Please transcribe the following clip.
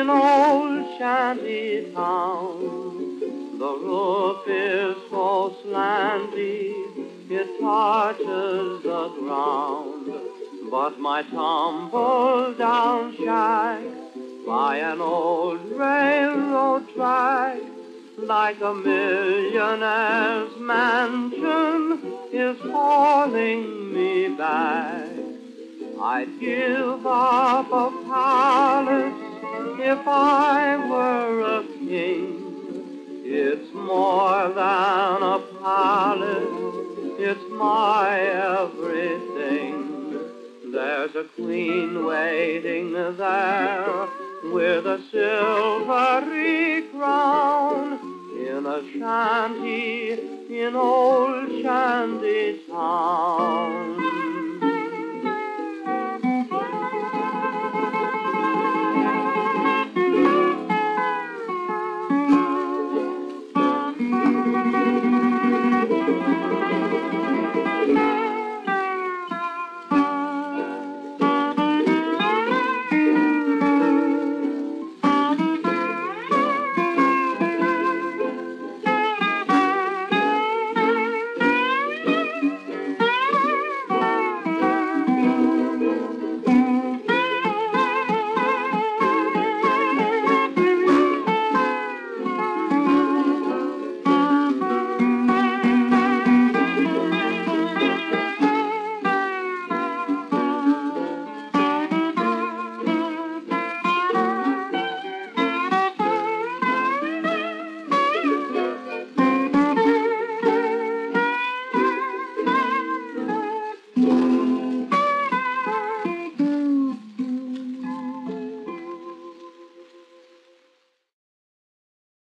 in old shanty town. The roof is so slanty, it touches the ground. But my tumble-down shack, by an old railroad track, like a millionaire's mansion, is calling me back. I'd give up a palace if I were a king. It's more than a palace, it's my everything. There's a queen waiting there with a silvery crown, in a shanty in old shanty town.